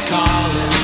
calling.